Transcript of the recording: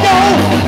Go!